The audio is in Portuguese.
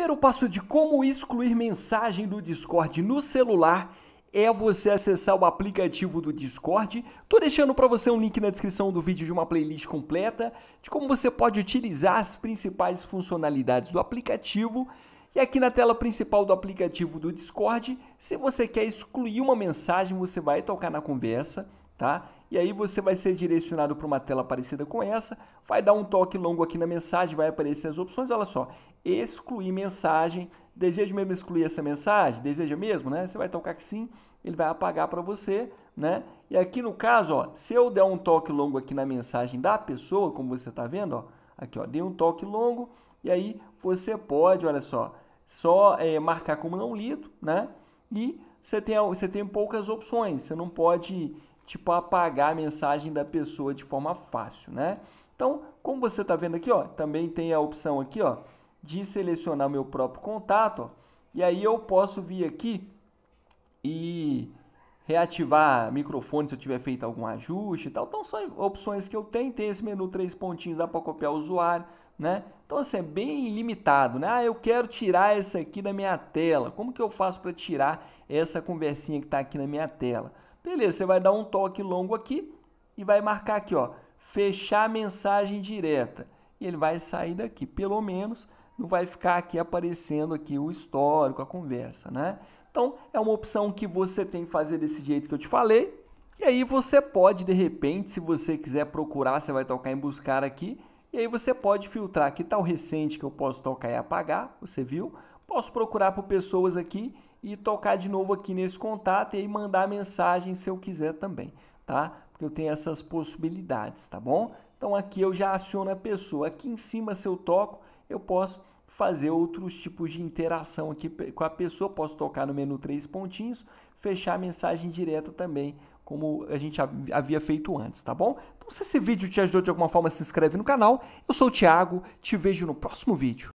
primeiro passo de como excluir mensagem do Discord no celular é você acessar o aplicativo do Discord. Tô deixando para você um link na descrição do vídeo de uma playlist completa de como você pode utilizar as principais funcionalidades do aplicativo. E aqui na tela principal do aplicativo do Discord, se você quer excluir uma mensagem, você vai tocar na conversa, tá? E aí você vai ser direcionado para uma tela parecida com essa, vai dar um toque longo aqui na mensagem, vai aparecer as opções, olha só, excluir mensagem, deseja mesmo excluir essa mensagem? Deseja mesmo, né? Você vai tocar que sim, ele vai apagar para você, né? E aqui no caso, ó, se eu der um toque longo aqui na mensagem da pessoa, como você está vendo, ó, aqui ó, dei um toque longo, e aí você pode, olha só, marcar como não lido, né? E você tem poucas opções, você não pode tipo apagar a mensagem da pessoa de forma fácil, né? Então, como você está vendo aqui, ó, também tem a opção aqui, ó, de selecionar meu próprio contato, ó, e aí eu posso vir aqui e reativar microfone se eu tiver feito algum ajuste e tal. Então, são opções que eu tenho. Tem esse menu 3 pontinhos, dá para copiar o usuário, né? Então, assim, é bem limitado, né? Ah, eu quero tirar essa aqui da minha tela. Como que eu faço para tirar essa conversinha que está aqui na minha tela? Beleza, você vai dar um toque longo aqui e vai marcar aqui, ó, fechar mensagem direta. E ele vai sair daqui, pelo menos não vai ficar aqui aparecendo aqui o histórico, a conversa, né? Então, é uma opção que você tem que fazer desse jeito que eu te falei. E aí você pode, de repente, se você quiser procurar, você vai tocar em buscar aqui. E aí você pode filtrar aqui, tá o recente que eu posso tocar e apagar, você viu? Posso procurar por pessoas aqui e tocar de novo aqui nesse contato e aí mandar mensagem se eu quiser também, tá? Porque eu tenho essas possibilidades, tá bom? Então aqui eu já aciono a pessoa. Aqui em cima, se eu toco, eu posso fazer outros tipos de interação aqui com a pessoa. Posso tocar no menu 3 pontinhos, fechar a mensagem direta também, como a gente havia feito antes, tá bom? Então se esse vídeo te ajudou de alguma forma, se inscreve no canal. Eu sou o Thiago, te vejo no próximo vídeo.